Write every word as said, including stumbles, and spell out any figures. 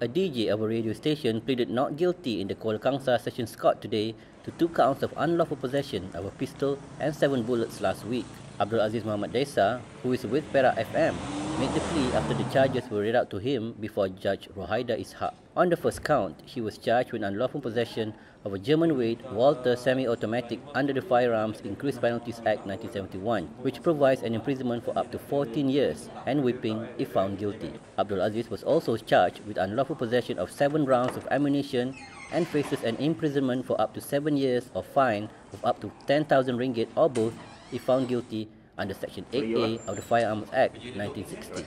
a D J of a radio station pleaded not guilty in the Kuala Kangsar Sessions Court today to two counts of unlawful possession of a pistol and seven bullets last week. Abdul Aziz Mohamad Desa, who is with Perak F M, made the plea after the charges were read out to him before Judge Rohaida Ishaq. On the first count, he was charged with unlawful possession of a German-made Walther semi-automatic under the Firearms Increased Penalties Act nineteen seventy-one, which provides an imprisonment for up to fourteen years and whipping if found guilty. Abdul Aziz was also charged with unlawful possession of seven rounds of ammunition and faces an imprisonment for up to seven years or fine of up to ten thousand ringgit or both if found guilty under Section eight A of the Firearms Act nineteen sixty.